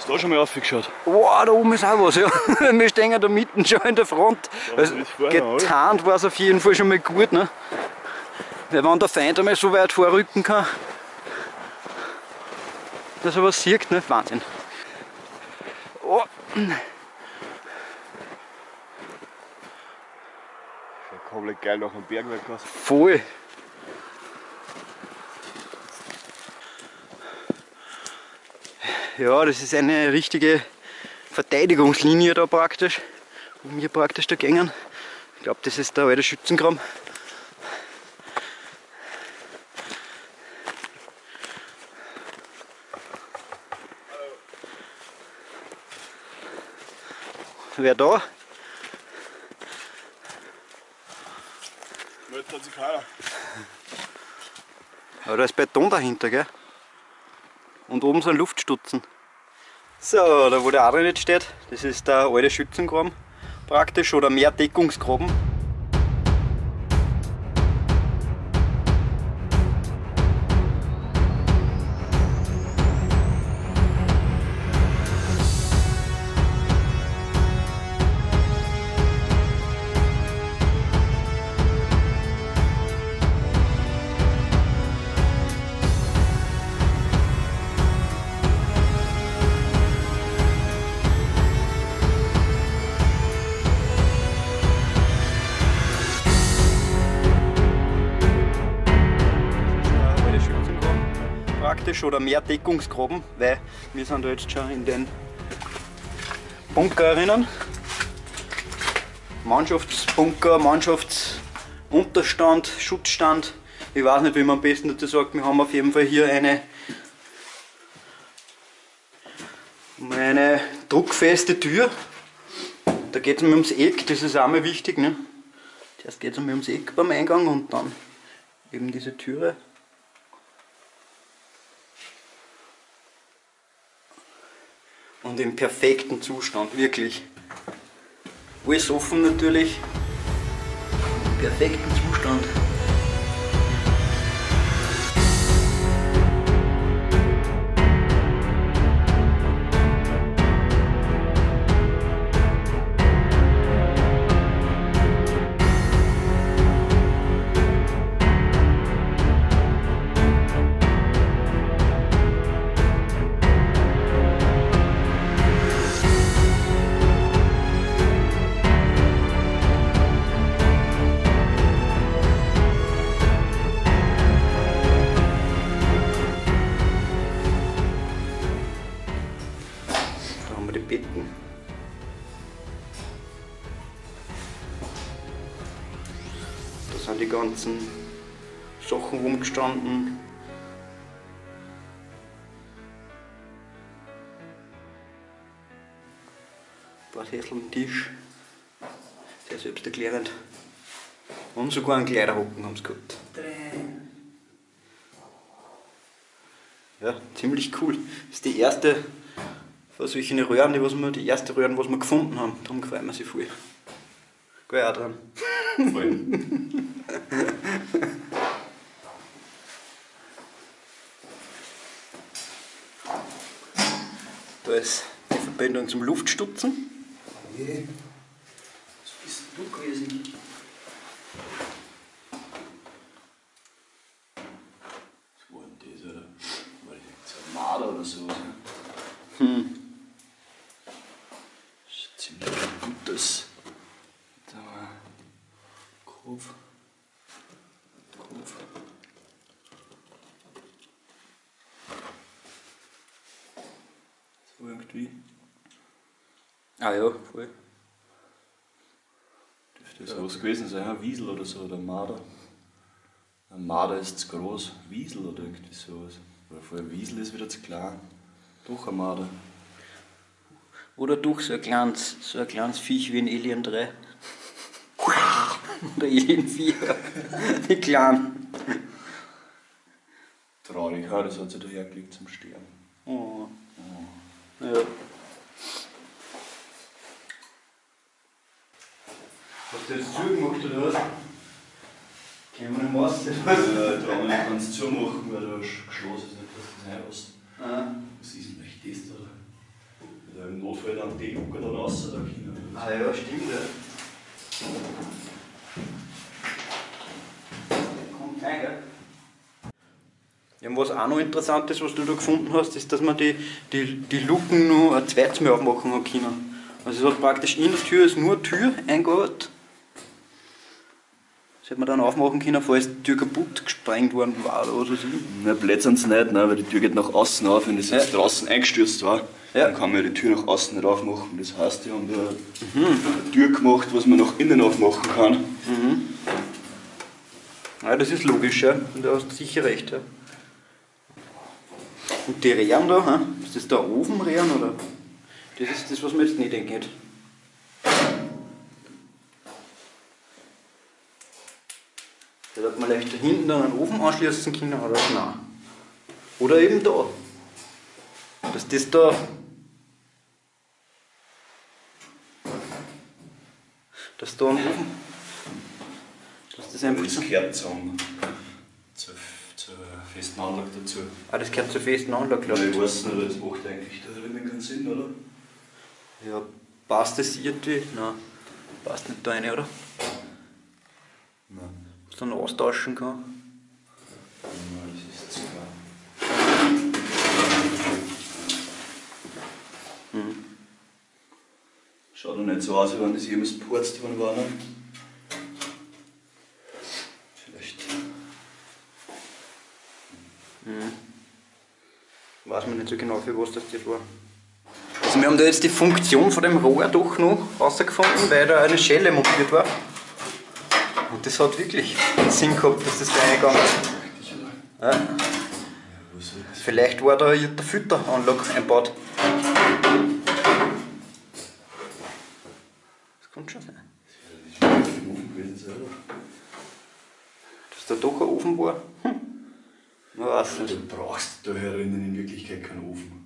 Hast du da schon mal aufgeschaut? Wow, da oben ist auch was, ja. Wir stehen da mitten schon in der Front. Also, getarnt war es auf jeden Fall schon mal gut, ne? Weil wenn der Feind einmal so weit vorrücken kann, dass er was sieht, ne? Wahnsinn. Oh. Komplett geil nach dem Bergwerk aus. Voll! Ja, das ist eine richtige Verteidigungslinie da praktisch, um hier praktisch da gängen. Ich glaube, das ist der alte Schützengraben. Wer da? Jetzt hat sich keiner. Aber da ist Beton dahinter, gell? Und oben sind Luftstutzen. So, da wo der Adrian jetzt steht, das ist der alte Schützengraben praktisch, oder mehr Deckungsgraben. Oder mehr Deckungsgraben, weil wir sind da jetzt schon in den Bunkerinnen. Mannschaftsbunker, Mannschaftsunterstand, Schutzstand. Ich weiß nicht, wie man am besten dazu sagt. Wir haben auf jeden Fall hier eine druckfeste Tür. Da geht es mir ums Eck, das ist auch mal wichtig, ne? Zuerst geht es ums Eck beim Eingang und dann eben diese Türe. Und im perfekten Zustand, wirklich. Alles offen natürlich. Im perfekten Zustand. Die ganzen Sachen rumgestanden. Ein paar Sessel am Tisch. Sehr selbsterklärend. Und sogar einen Kleiderhocken haben sie gehabt. Ja, ziemlich cool. Das ist die erste von solchen Röhren, die erste Röhren, was wir gefunden haben. Darum freuen wir sie voll. Geil auch dran. Voll. Da ist die Verbindung zum Luftstutzen. Yeah. Was bist du gewesen? Was war denn das, oder? War das ein Marder oder sowas? Hm. Das ist ziemlich ein gutes. Da war Kopf. So irgendwie. Ah ja, voll. Dürfte das was gewesen sein, ein Wiesel oder so, oder ein Marder. Ein Marder ist zu groß, Wiesel oder irgendwie sowas. Oder vor allem Wiesel ist wieder zu klein. Doch ein Marder. Oder doch so ein kleines Viech wie in Alien 3. Oder Alien 4. Die Kleinen. Traurig, ja, das hat sich dahergelegt zum Sterben. Oh. Oh. Ja. Hast du jetzt zugemacht oder was? Können wir nicht mehr raus? Ich glaube, man kann es zumachen, weil da geschlossen ist, nicht, dass das reinlässt. Ah. Was ist denn das, oder? im Notfall dann die gucken dann raus oder Kinder. Ah ja, stimmt. Ja. Kommt rein, gell? Ja, was auch noch interessant ist, was du da gefunden hast, ist, dass man die Luken noch ein zweites Mal aufmachen hat können. Also es hat praktisch in der Tür ist nur Tür eingearbeitet. Das hätte man dann aufmachen können, falls die Tür kaputt gesprengt worden war oder so. Na, blöd sind sie nicht, ne? Weil die Tür geht nach außen auf. Wenn das jetzt draußen eingestürzt war, dann kann man die Tür nach außen nicht aufmachen. Das heißt, die haben da eine Tür gemacht, was man nach innen aufmachen kann. Mhm. Ja, das ist logisch, ja. Und da hast du sicher recht, ja. Und die Rehren da, ist das der Ofenrehren oder? Das ist das, was man jetzt nicht denken hätte. Da hat man leicht da hinten dann einen Ofen anschließen können oder nein. Oder eben da. Dass das da. Dass da ein Ofen. Dass das einfach so. Das gehört zur festen Anlage dazu. Ah, das gehört zur festen Anlage, glaube ich. Ich weiß nicht, das macht eigentlich da drin keinen Sinn, oder? Ja, passt das irgendwie? Nein, passt nicht da rein, oder? Nein. Was dann austauschen kann. Nein, das ist zu klar. Mhm. Schaut doch nicht so aus, wie wenn das jemals gepurzt worden war, ne? Vielleicht. Mhm. Weiß man nicht so genau, für was das jetzt war. Also wir haben da jetzt die Funktion von dem Rohr doch noch herausgefunden, weil da eine Schelle montiert war. Und das hat wirklich Sinn gehabt, dass das da reingegangen ist. Ja. Vielleicht war da der Fütteranlage eingebaut. Das kann schon sein. Dass da doch ein Ofen war? Hm. Man weiß nicht. Du brauchst da herinnen in Wirklichkeit keinen Ofen.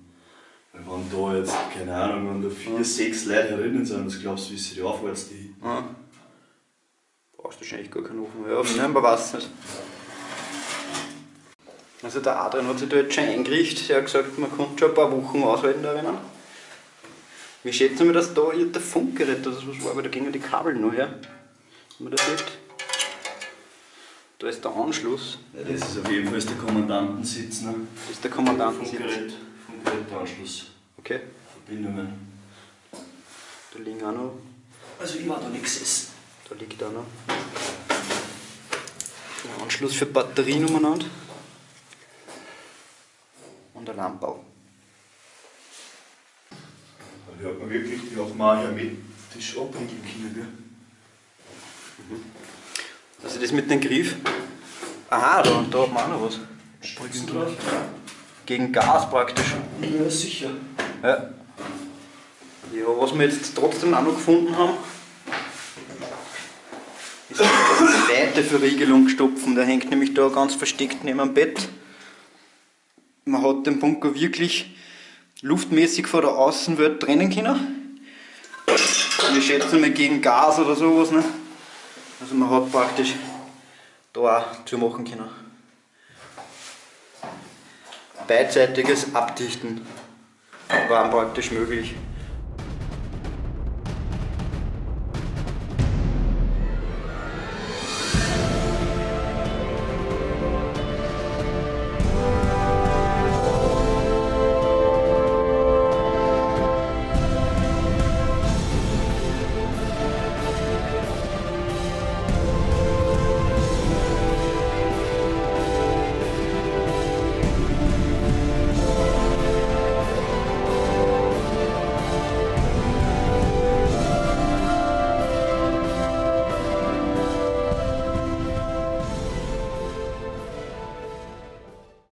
Wenn da jetzt, keine Ahnung, wenn da 4, 6 Leute herinnen sind, was glaubst du, wie sie die aufwärts die hin? Ja. Brauchst du wahrscheinlich gar keinen Ofen mehr auf, ne? Man weiß nicht. Also der Adrian hat sich da jetzt schon eingerichtet, er hat gesagt, man konnte schon ein paar Wochen aushalten da rein. Wie schätzen wir, dass da der Funkgerät, das was war, aber da gingen die Kabel noch her. Wenn man das sieht. Da ist der Anschluss. Ja, das ist auf jeden Fall der Kommandantensitz, ne? Das ist der Kommandantensitz. Anschluss. Okay. Verbindungen. Da liegen auch noch. Also ich war da nichts essen. Da liegt auch noch. Der Anschluss für Batterien umeinander. Und ein Lammbau. Da hat man wirklich die auch mal hermetisch abbringen können, gell? Mhm. Also das mit dem Griff. Aha, da hat man auch noch was. Spritzen drauf. Gegen Gas praktisch. Ja, sicher. Ja. Ja, was wir jetzt trotzdem auch noch gefunden haben, ist eine Leiter für Regelung stopfen. Der hängt nämlich da ganz versteckt neben dem Bett. Man hat den Bunker wirklich luftmäßig von der Außenwelt trennen können. Wir schätzen mal gegen Gas oder sowas. Ne? Also man hat praktisch da auch zu machen können. Beidseitiges Abdichten war praktisch möglich.